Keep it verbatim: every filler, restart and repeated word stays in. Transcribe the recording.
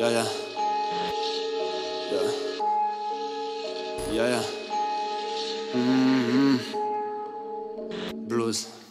Yeah, yeah. Yeah. Yeah, yeah. Mm-hmm. Blues.